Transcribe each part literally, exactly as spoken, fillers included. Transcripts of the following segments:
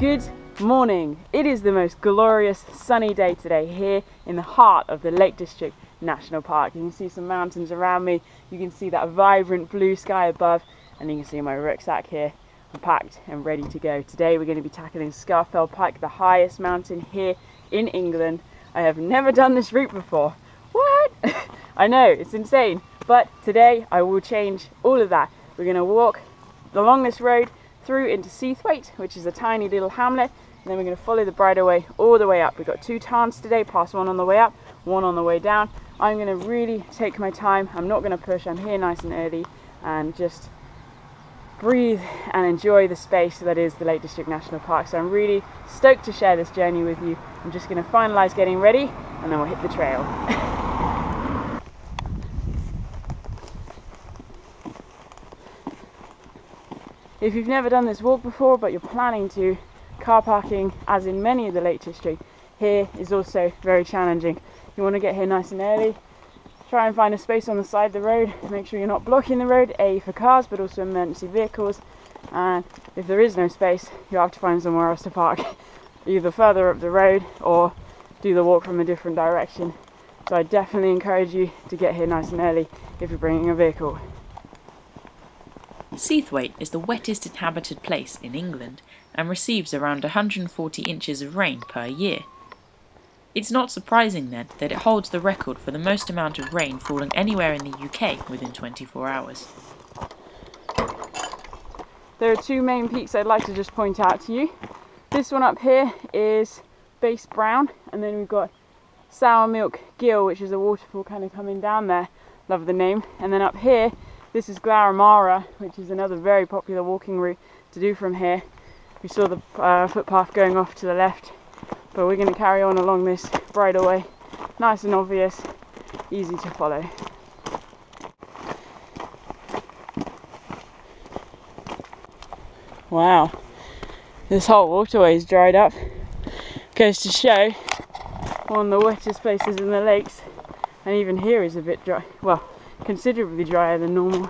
Good morning. It is the most glorious sunny day today here in the heart of the Lake District National Park. You can see some mountains around me, you can see that vibrant blue sky above, and you can see my rucksack here. I'm packed and ready to go. Today we're going to be tackling Scafell Pike, the highest mountain here in England. I have never done this route before. What? I know, it's insane, but today I will change all of that. We're going to walk along this road through into Seathwaite, which is a tiny little hamlet, and then we're going to follow the bridleway all the way up. We've got two tarns today, past one on the way up, one on the way down. I'm going to really take my time, I'm not going to push, I'm here nice and early, and just breathe and enjoy the space that is the Lake District National Park. So I'm really stoked to share this journey with you. I'm just going to finalise getting ready and then we'll hit the trail. If you've never done this walk before but you're planning to, car parking, as in many of the Lake District, here is also very challenging. You want to get here nice and early, try and find a space on the side of the road, make sure you're not blocking the road, A for cars but also emergency vehicles, and if there is no space you have to find somewhere else to park, either further up the road or do the walk from a different direction. So I definitely encourage you to get here nice and early if you're bringing a vehicle. Seathwaite is the wettest inhabited place in England and receives around one hundred forty inches of rain per year. It's not surprising then that it holds the record for the most amount of rain falling anywhere in the U K within twenty-four hours. There are two main peaks I'd like to just point out to you. This one up here is Base Brown, and then we've got Sour Milk Gill, which is a waterfall kind of coming down there, love the name, and then up here this is Glaramara, which is another very popular walking route to do from here. We saw the uh, footpath going off to the left, but we're going to carry on along this bridleway. Nice and obvious, easy to follow. Wow, this whole waterway is dried up. Goes to show, one of the wettest places in the lakes, and even here is a bit dry. Well, considerably drier than normal.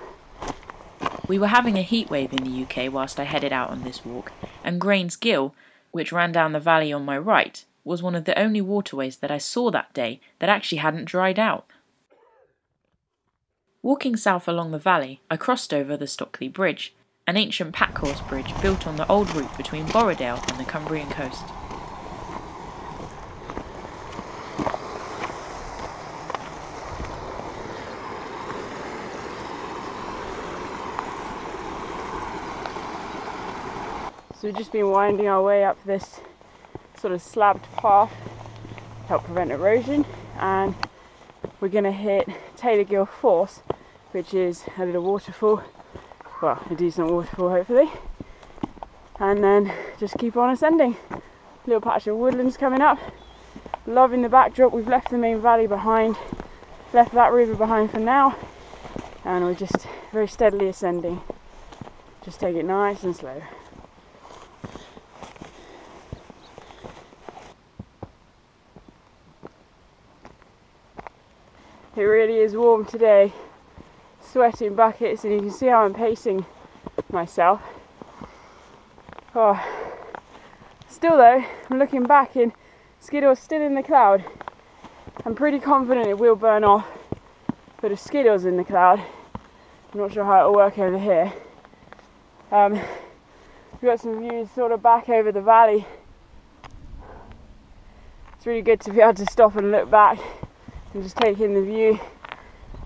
We were having a heatwave in the U K whilst I headed out on this walk, and Grains Gill, which ran down the valley on my right, was one of the only waterways that I saw that day that actually hadn't dried out. Walking south along the valley, I crossed over the Stockley Bridge, an ancient pack-horse bridge built on the old route between Borrowdale and the Cumbrian coast. So we've just been winding our way up this sort of slabbed path to help prevent erosion, and we're going to hit Taylor Gill Force, which is a little waterfall, well, a decent waterfall hopefully, and then just keep on ascending. Little patch of woodlands coming up, loving the backdrop. We've left the main valley behind, left that river behind for now, and we're just very steadily ascending. Just take it nice and slow. It really is warm today, sweating buckets, and you can see how I'm pacing myself. Oh. Still though, I'm looking back and Skiddo's still in the cloud. I'm pretty confident it will burn off, but if Skiddo's in the cloud, I'm not sure how it'll work over here. Um, we've got some views sort of back over the valley. It's really good to be able to stop and look back and just take in the view,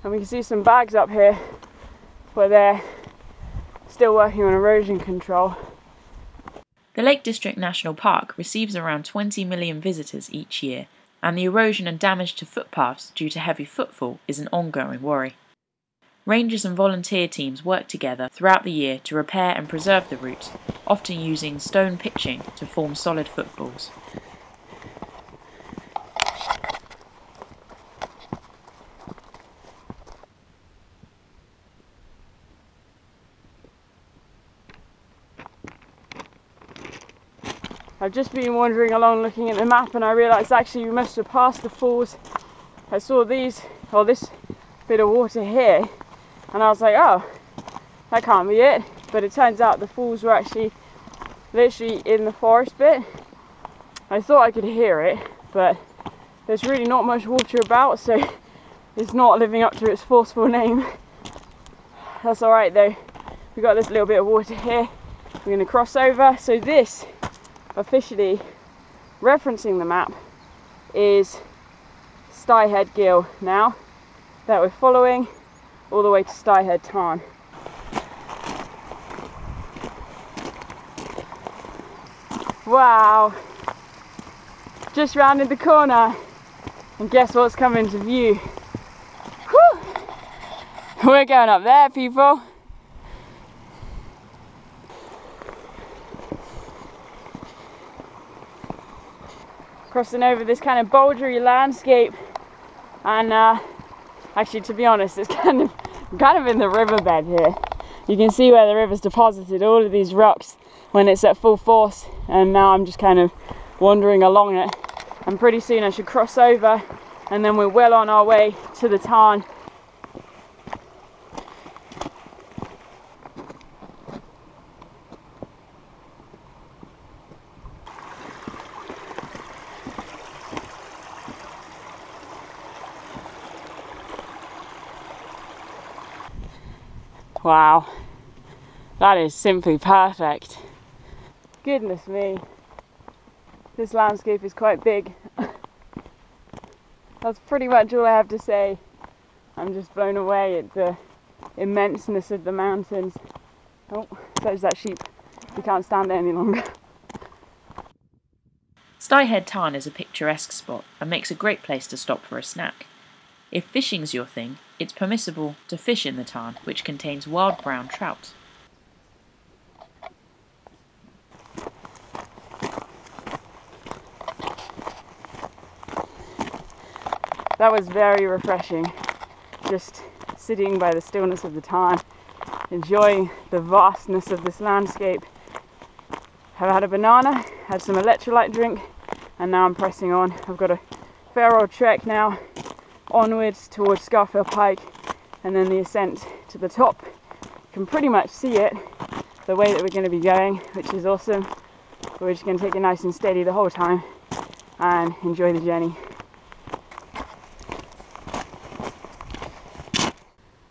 and we can see some bags up here where they're still working on erosion control. The Lake District National Park receives around twenty million visitors each year, and the erosion and damage to footpaths due to heavy footfall is an ongoing worry. Rangers and volunteer teams work together throughout the year to repair and preserve the route, often using stone pitching to form solid footfalls. I've just been wandering along looking at the map and I realised actually we must have passed the falls. I saw these, or this bit of water here, and I was like, oh, that can't be it. But it turns out the falls were actually literally in the forest bit. I thought I could hear it, but there's really not much water about, so it's not living up to its forceful name. That's alright though. We've got this little bit of water here. We're going to cross over. So this, officially referencing the map, is Styhead Gill now that we're following all the way to Styhead Tarn. Wow! Just rounded the corner, and guess what's coming into view? Whew. We're going up there, people. Crossing over this kind of bouldery landscape, and uh, actually, to be honest, it's kind of I'm kind of in the riverbed here. You can see where the river's deposited all of these rocks when it's at full force, and now I'm just kind of wandering along it. And pretty soon I should cross over and then we're well on our way to the tarn. Wow, that is simply perfect. Goodness me, this landscape is quite big. That's pretty much all I have to say. I'm just blown away at the immenseness of the mountains. Oh, there's that sheep. We can't stand it any longer. Styhead Tarn is a picturesque spot and makes a great place to stop for a snack. If fishing's your thing, it's permissible to fish in the tarn, which contains wild brown trout. That was very refreshing, just sitting by the stillness of the tarn, enjoying the vastness of this landscape. I've had a banana, had some electrolyte drink, and now I'm pressing on. I've got a fair old trek now, onwards towards Scafell Pike, and then the ascent to the top. You can pretty much see it, the way that we're going to be going, which is awesome. We're just going to take it nice and steady the whole time, and enjoy the journey.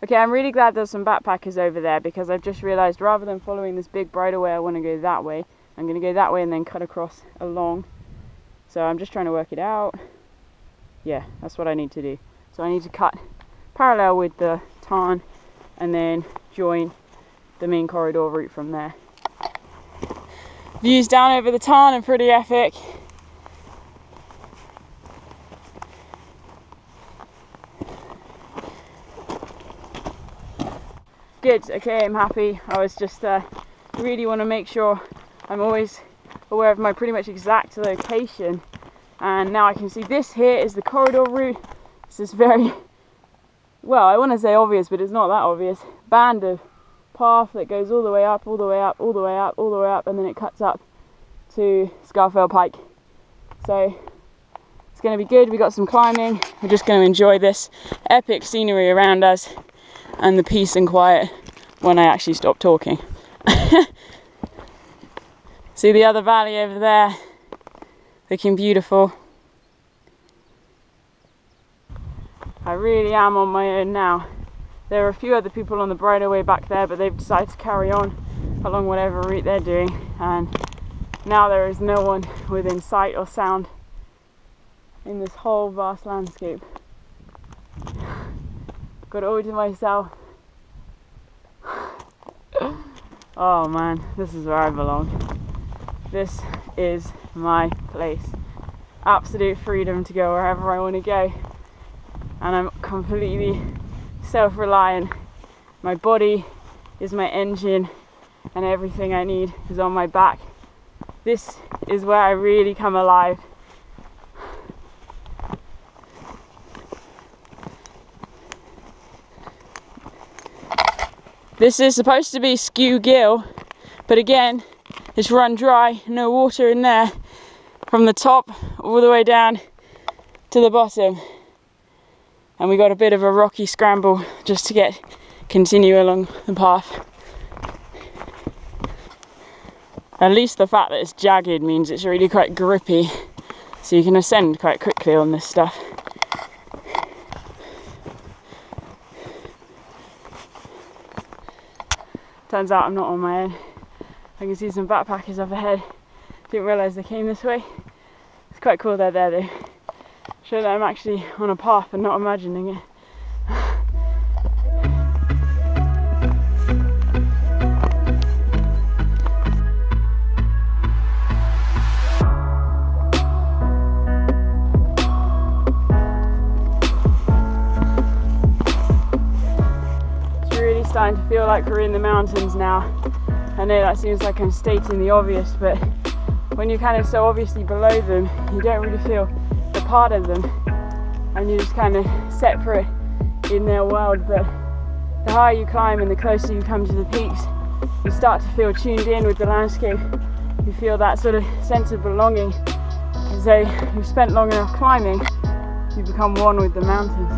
Okay, I'm really glad there's some backpackers over there because I've just realised rather than following this big bridleway, I want to go that way. I'm going to go that way and then cut across along. So I'm just trying to work it out. Yeah, that's what I need to do. So I need to cut parallel with the tarn and then join the main corridor route from there. Views down over the tarn are pretty epic. Good, okay, I'm happy. I was just uh, really want to make sure I'm always aware of my pretty much exact location. And now I can see this here is the corridor route. This is very, well, I want to say obvious, but it's not that obvious. Band of path that goes all the way up, all the way up, all the way up, all the way up, and then it cuts up to Scafell Pike. So it's going to be good. We've got some climbing. We're just going to enjoy this epic scenery around us. And the peace and quiet when I actually stop talking. See the other valley over there, looking beautiful. I really am on my own now. There are a few other people on the bridleway way back there, but they've decided to carry on along whatever route they're doing, and now there is no one within sight or sound in this whole vast landscape. Got it all to myself. Oh man, this is where I belong. This is my place. Absolute freedom to go wherever I want to go. And I'm completely self-reliant. My body is my engine and everything I need is on my back. This is where I really come alive. This is supposed to be Skew Gill, but again, it's run dry, no water in there, from the top all the way down to the bottom. And we got a bit of a rocky scramble just to get continue along the path. At least the fact that it's jagged means it's really quite grippy, so you can ascend quite quickly on this stuff. Turns out I'm not on my own. I can see some backpackers up ahead. Didn't realise they came this way. It's quite cool they're there though. Sure that I'm actually on a path and not imagining it. Starting to feel like we're in the mountains now. I know that seems like I'm stating the obvious, but when you're kind of so obviously below them, you don't really feel the part of them, and you're just kind of separate in their world. But the higher you climb and the closer you come to the peaks, you start to feel tuned in with the landscape. You feel that sort of sense of belonging, as though you've spent long enough climbing, you become one with the mountains.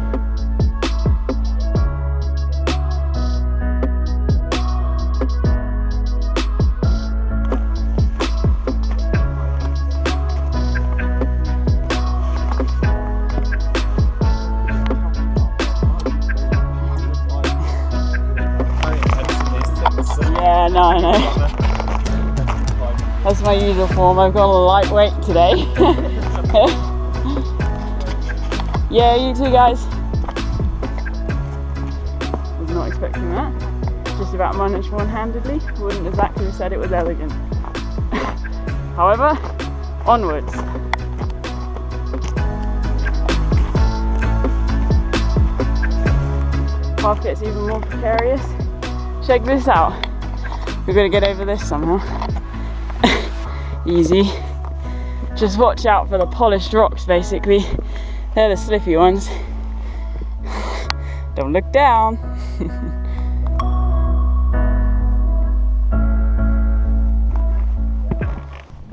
No, I know. That's my usual form. I've gone lightweight today. Yeah, you two guys. I was not expecting that. Just about managed one-handedly. Wouldn't exactly have said it was elegant. However, onwards. Path gets even more precarious. Check this out. We're gonna get over this somehow. Easy. Just watch out for the polished rocks, basically. They're the slippy ones. Don't look down.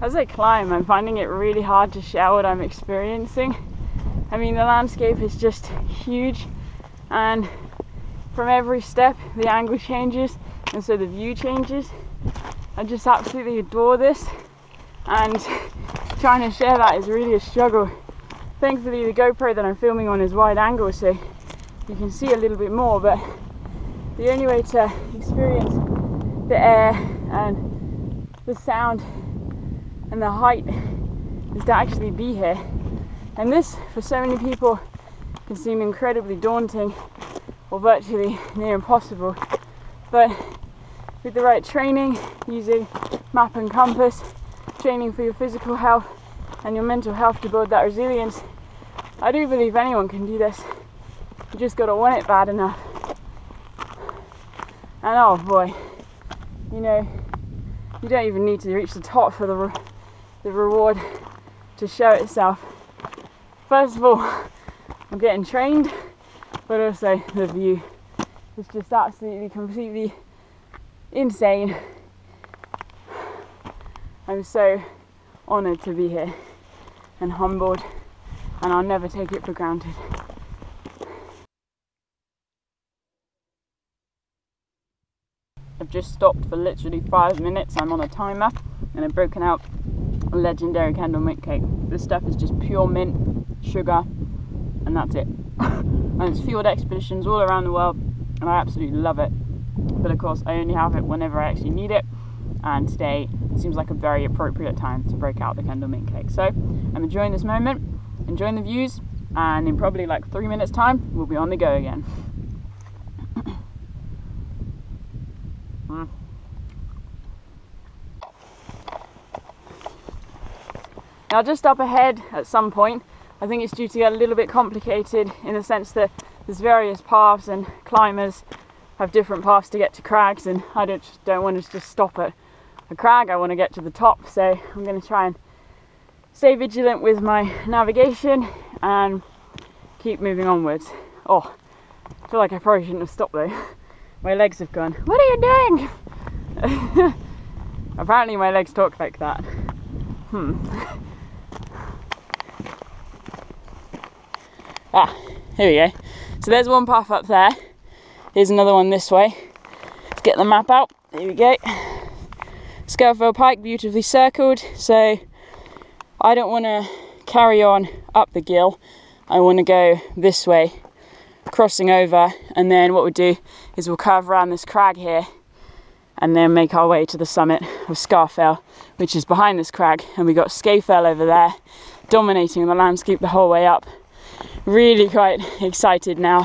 As I climb, I'm finding it really hard to share what I'm experiencing. I mean, the landscape is just huge, and from every step, the angle changes. And so the view changes. I just absolutely adore this, and trying to share that is really a struggle. Thankfully the GoPro that I'm filming on is wide angle, so you can see a little bit more, but the only way to experience the air and the sound and the height is to actually be here. And this, for so many people, can seem incredibly daunting or virtually near impossible. But with the right training, using map and compass, training for your physical health and your mental health to build that resilience, I do believe anyone can do this. You just gotta want it bad enough. And oh boy, you know, you don't even need to reach the top for the, re the reward to show itself. First of all, I'm getting trained, but also the view. It's just absolutely, completely insane. I'm so honoured to be here and humbled, and I'll never take it for granted. I've just stopped for literally five minutes. I'm on a timer and I've broken out a legendary Kendal Mint Cake. This stuff is just pure mint, sugar, and that's it. And it's fueled expeditions all around the world. And I absolutely love it, but of course I only have it whenever I actually need it, and today seems like a very appropriate time to break out the Kendal Mint Cake. So I'm enjoying this moment, enjoying the views, and in probably like three minutes time we'll be on the go again. mm. Now just up ahead at some point, I think it's due to get a little bit complicated in the sense that there's various paths and climbers have different paths to get to crags, and I don't, don't want to just stop at a crag, I want to get to the top. So I'm going to try and stay vigilant with my navigation and keep moving onwards. Oh, I feel like I probably shouldn't have stopped though. My legs have gone, what are you doing? Apparently my legs talk like that. Hmm. Ah, here we go. So there's one path up there. Here's another one this way. Let's get the map out. Here we go. Scafell Pike, beautifully circled. So I don't want to carry on up the gill. I want to go this way, crossing over, and then what we'll do is we'll curve around this crag here and then make our way to the summit of Scafell, which is behind this crag, and we got Scafell over there dominating the landscape the whole way up. Really quite excited now.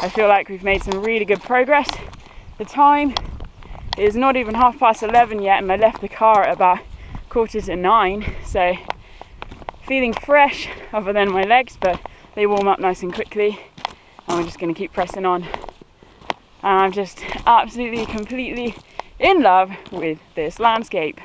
I feel like we've made some really good progress. The time is not even half past eleven yet, and I left the car at about quarter to nine, so feeling fresh other than my legs, but they warm up nice and quickly, and we're just going to keep pressing on. And I'm just absolutely completely in love with this landscape.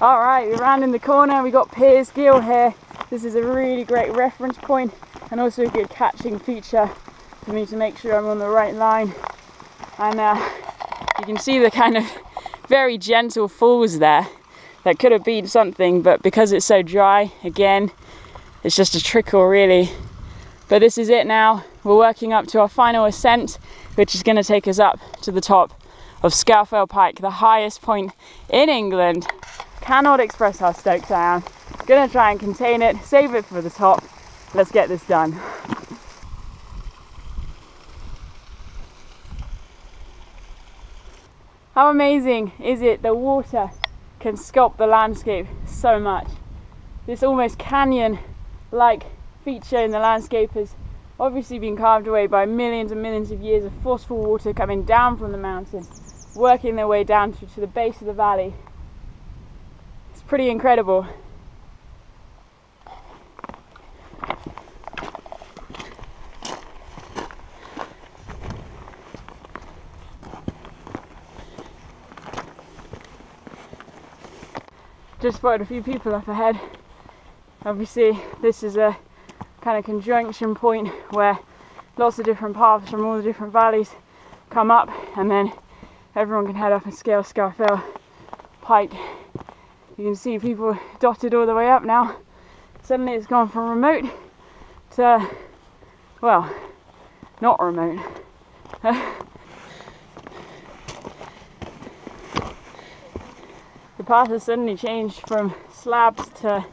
All right, we're round in the corner, we got Piers Gill here. This is a really great reference point and also a good catching feature for me to make sure I'm on the right line. And uh, you can see the kind of very gentle falls there that could have been something, but because it's so dry, again, it's just a trickle really. But this is it now. We're working up to our final ascent, which is going to take us up to the top of Scafell Pike, the highest point in England. Cannot express how stoked I am. Gonna try and contain it, save it for the top. Let's get this done. How amazing is it that water can sculpt the landscape so much? This almost canyon-like feature in the landscape has obviously been carved away by millions and millions of years of forceful water coming down from the mountain, working their way down to, to the base of the valley. It's pretty incredible. Just spotted a few people up ahead. Obviously this is a kind of conjunction point where lots of different paths from all the different valleys come up, and then everyone can head up and scale Scafell Pike. You can see people dotted all the way up now. Suddenly it's gone from remote to, well, not remote. The path has suddenly changed from slabs to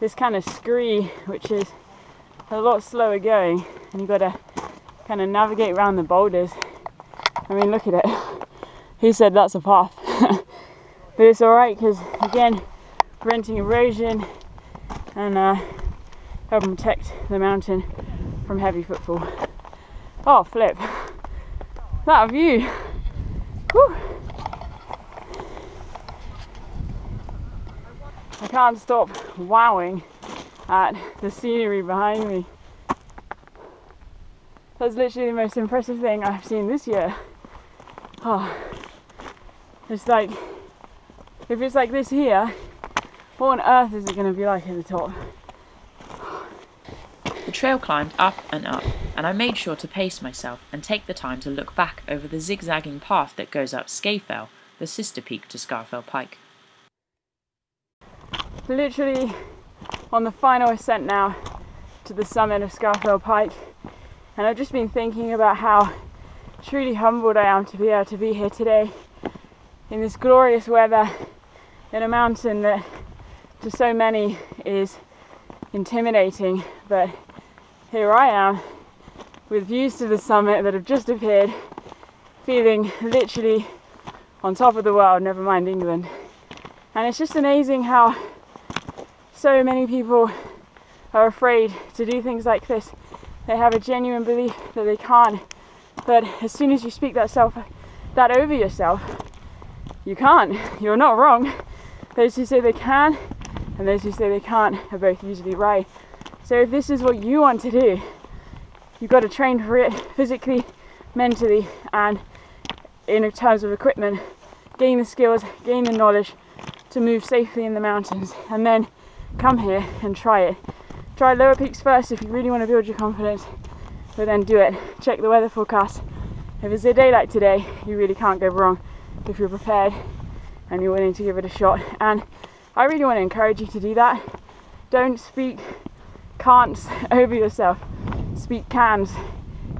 this kind of scree, which is a lot slower going, and you've got to kind of navigate around the boulders. I mean, look at it. Who said that's a path? But it's alright because, again, preventing erosion and uh, helping protect the mountain from heavy footfall. Oh, flip. That view. Whew. I can't stop wowing at the scenery behind me. That's literally the most impressive thing I've seen this year. Oh, it's like, if it's like this here, what on earth is it going to be like at the top? The trail climbed up and up, and I made sure to pace myself and take the time to look back over the zigzagging path that goes up Scafell, the sister peak to Scafell Pike. Literally on the final ascent now to the summit of Scafell Pike, and I've just been thinking about how truly humbled I am to be able to be here today in this glorious weather, in a mountain that to so many is intimidating, but here I am with views to the summit that have just appeared, feeling literally on top of the world, never mind England. And it's just amazing how so many people are afraid to do things like this. They have a genuine belief that they can't. But as soon as you speak that self, that over yourself, you can't. You're not wrong. Those who say they can and those who say they can't are both usually right. So if this is what you want to do, you've got to train for it physically, mentally, and in terms of equipment. Gain the skills, gain the knowledge to move safely in the mountains, and then come here and try it. Try lower peaks first if you really want to build your confidence, So then do it. Check the weather forecast. If it's a day like today, you really can't go wrong if you're prepared and you're willing to give it a shot. And I really want to encourage you to do that. Don't speak can'ts over yourself. Speak cans.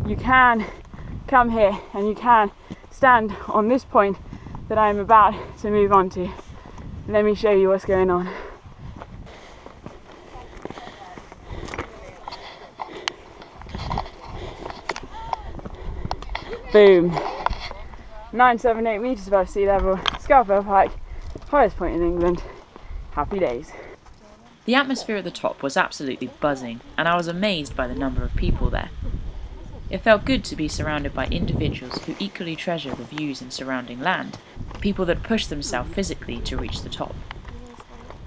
You can come here and you can stand on this point that I'm about to move on to. Let me show you what's going on. Boom. nine seven eight metres above sea level, Scafell Pike, highest point in England. Happy days. The atmosphere at the top was absolutely buzzing, and I was amazed by the number of people there. It felt good to be surrounded by individuals who equally treasure the views and surrounding land, people that push themselves physically to reach the top.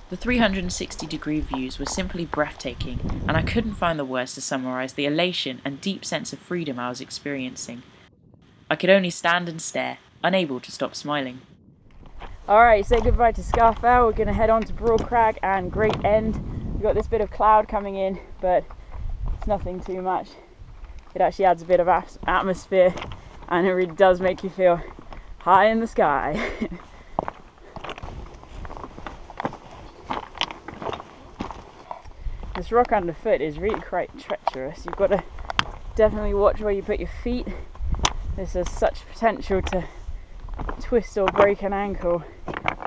The three hundred sixty degree views were simply breathtaking, and I couldn't find the words to summarise the elation and deep sense of freedom I was experiencing. I could only stand and stare, unable to stop smiling. Alright, say goodbye to Scafell. We're going to head on to Broad Crag and Great End. We've got this bit of cloud coming in, but it's nothing too much. It actually adds a bit of atmosphere, and it really does make you feel high in the sky. This rock underfoot is really quite treacherous. You've got to definitely watch where you put your feet. This has such potential to twist or break an ankle,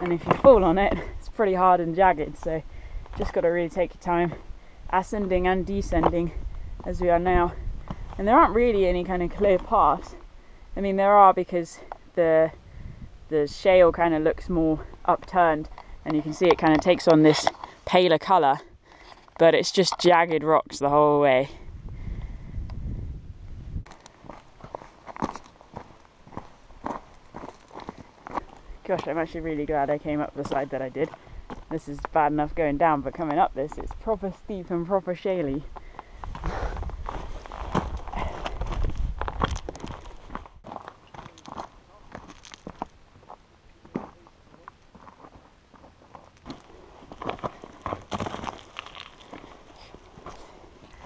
and if you fall on it, it's pretty hard and jagged, so just got to really take your time ascending and descending as we are now. And there aren't really any kind of clear paths. I mean, there are, because the the shale kind of looks more upturned, and you can see it kind of takes on this paler colour, but it's just jagged rocks the whole way. Gosh, I'm actually really glad I came up the side that I did. This is bad enough going down, but coming up this, it's proper steep and proper shaley.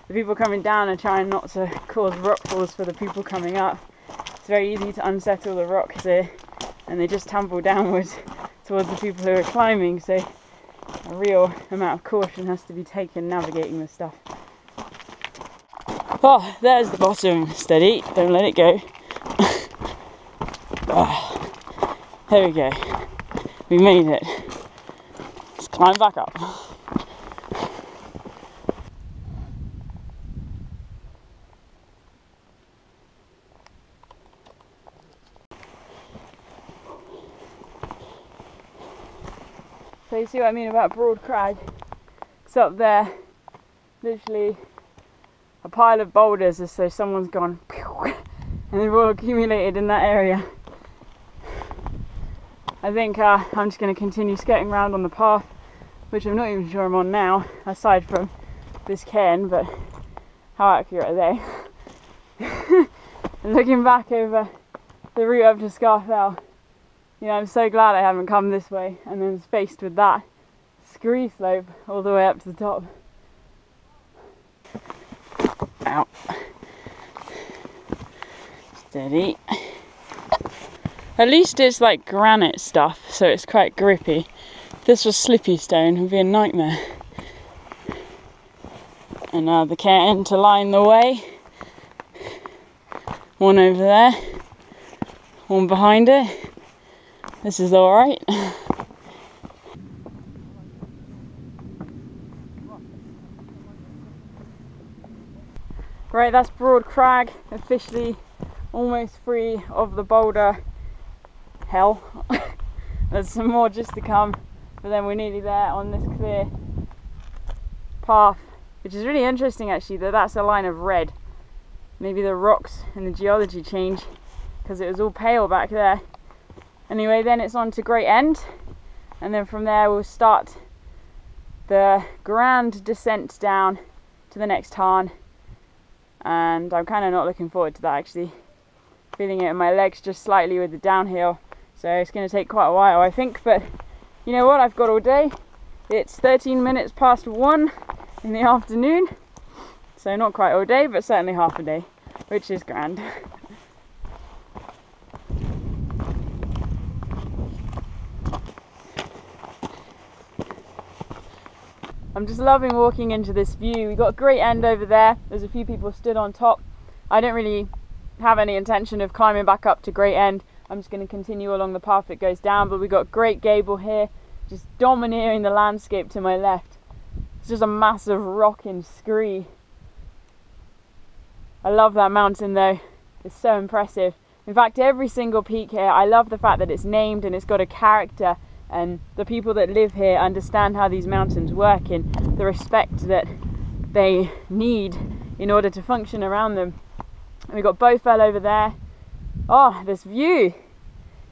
The people coming down are trying not to cause rock falls for the people coming up. It's very easy to unsettle the rocks here, and they just tumble downwards towards the people who are climbing, so a real amount of caution has to be taken navigating this stuff. Oh, there's the bottom. Steady, don't let it go. Oh, there we go. We made it. Let's climb back up. So you see what I mean about Broad Crag? It's up there, literally a pile of boulders as though someone's gone pew, and they've all accumulated in that area. I think uh, I'm just going to continue skating around on the path, which I'm not even sure I'm on now, aside from this cairn, but how accurate are they? And looking back over the route up to Scafell, you know, I'm so glad I haven't come this way and then faced with that scree slope all the way up to the top. Ow. Steady. At least it's like granite stuff, so it's quite grippy. If this was slippy stone, it would be a nightmare. And now the cairn to line the way. One over there. One behind it. This is alright. Right, that's Broad Crag, officially almost free of the boulder hell. There's some more just to come, but then we're nearly there on this clear path, which is really interesting actually, that that's a line of red. Maybe the rocks and the geology change, because it was all pale back there. Anyway, then it's on to Great End, and then from there we'll start the grand descent down to the next tarn, and I'm kind of not looking forward to that actually. Feeling it in my legs just slightly with the downhill, so it's going to take quite a while I think, but you know what, I've got all day. It's thirteen minutes past one in the afternoon, so not quite all day, but certainly half a day. which is grand. I'm just loving walking into this view. We've got a Great End over there. There's a few people stood on top. I don't really have any intention of climbing back up to Great End. I'm just going to continue along the path that goes down, but we've got Great Gable here, just domineering the landscape to my left. It's just a massive rocking scree. I love that mountain though. It's so impressive. In fact, every single peak here, I love the fact that it's named and it's got a character. And the people that live here understand how these mountains work and the respect that they need in order to function around them. And we've got Bowfell over there. Oh, this view!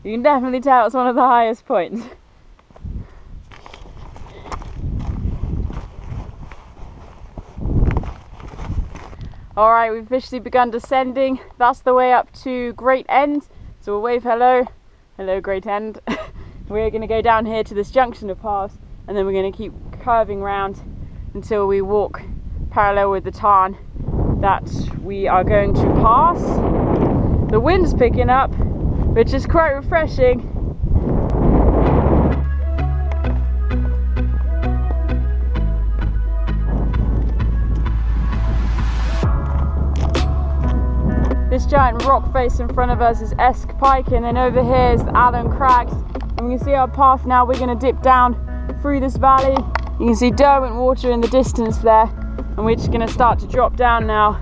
You can definitely tell it's one of the highest points. Alright, we've officially begun descending. That's the way up to Great End. So we'll wave hello. Hello, Great End. We're going to go down here to this junction of paths and then we're going to keep curving round until we walk parallel with the tarn that we are going to pass. The wind's picking up, which is quite refreshing. This giant rock face in front of us is Esk Pike, and then over here is the Allen Crags. And you can see our path now. We're going to dip down through this valley. You can see Derwent Water in the distance there, and we're just going to start to drop down now.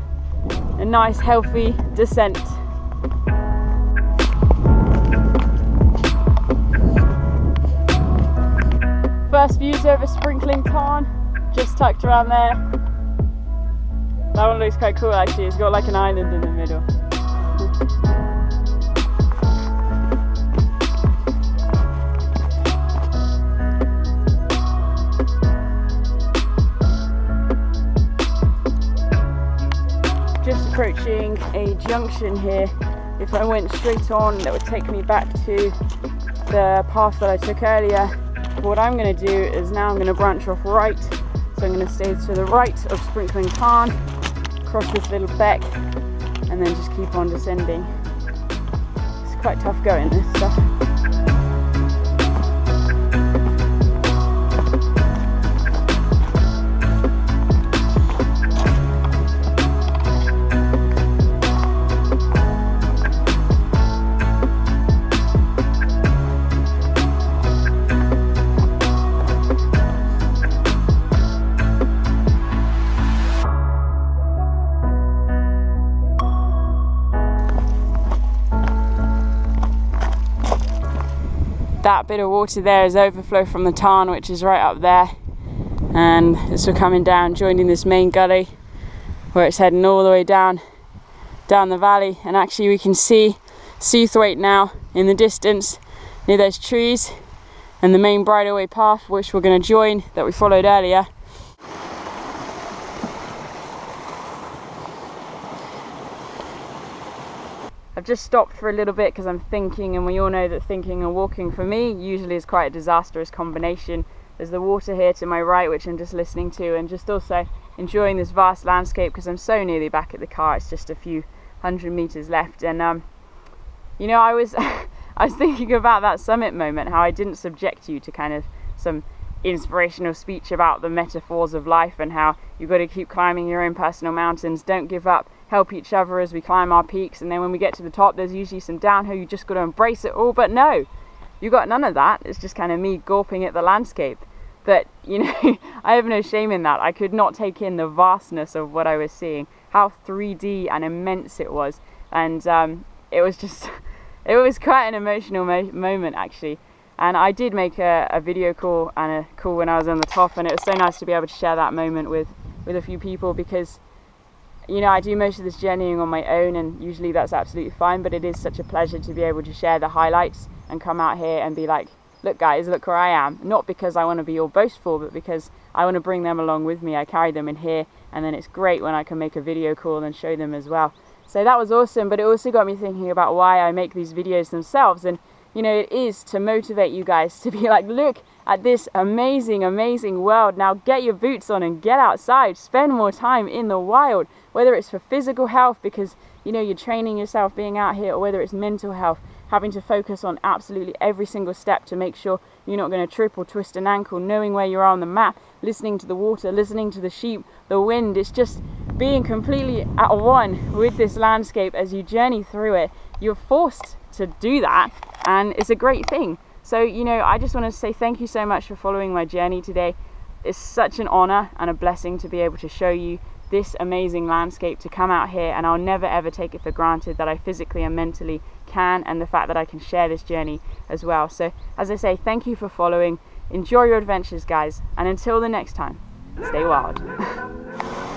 A nice healthy descent. First views over Sprinkling Tarn, just tucked around there. That one looks quite cool actually. It's got like an island in the middle. Approaching a junction here. If I went straight on, that would take me back to the path that I took earlier. What I'm going to do is now I'm going to branch off right, so I'm going to stay to the right of Sprinkling Tarn, cross this little beck, and then just keep on descending. It's quite tough going, this stuff. That bit of water there is overflow from the tarn, which is right up there, and it's all coming down, joining this main gully where it's heading all the way down down the valley. And actually we can see Seathwaite now in the distance near those trees and the main bridleway path which we're going to join that we followed earlier. I've just stopped for a little bit because I'm thinking, and we all know that thinking and walking for me usually is quite a disastrous combination. There's the water here to my right which I'm just listening to, and just also enjoying this vast landscape because I'm so nearly back at the car. It's just a few hundred meters left, and um, you know, I was I was thinking about that summit moment, how I didn't subject you to kind of some inspirational speech about the metaphors of life and how you've got to keep climbing your own personal mountains, don't give up, help each other as we climb our peaks, and then when we get to the top there's usually some downhill, you just got to embrace it all. But no, you got none of that. It's just kind of me gawping at the landscape. But you know, I have no shame in that. I could not take in the vastness of what I was seeing, how three D and immense it was, and um, it was just it was quite an emotional mo moment actually. And I did make a, a video call and a call when I was on the top, and it was so nice to be able to share that moment with, with a few people, because, you know, I do most of this journeying on my own and usually that's absolutely fine, but it is such a pleasure to be able to share the highlights and come out here and be like, look guys, look where I am. Not because I want to be all boastful, but because I want to bring them along with me. I carry them in here, and then it's great when I can make a video call and show them as well. So that was awesome, but it also got me thinking about why I make these videos themselves. And you know, it is to motivate you guys to be like, look at this amazing, amazing world. Now get your boots on and get outside. Spend more time in the wild. whether it's for physical health, because you know you're training yourself being out here, or whether it's mental health, having to focus on absolutely every single step to make sure you're not going to trip or twist an ankle, knowing where you are on the map, listening to the water, listening to the sheep, the wind. It's just being completely at one with this landscape as you journey through it. You're forced to do that, and it's a great thing. So, you know, I just want to say thank you so much for following my journey today. It's such an honor and a blessing to be able to show you this amazing landscape, to come out here, and I'll never ever take it for granted that I physically and mentally can, and the fact that I can share this journey as well. So as I say, thank you for following. Enjoy your adventures, guys, and until the next time, stay wild.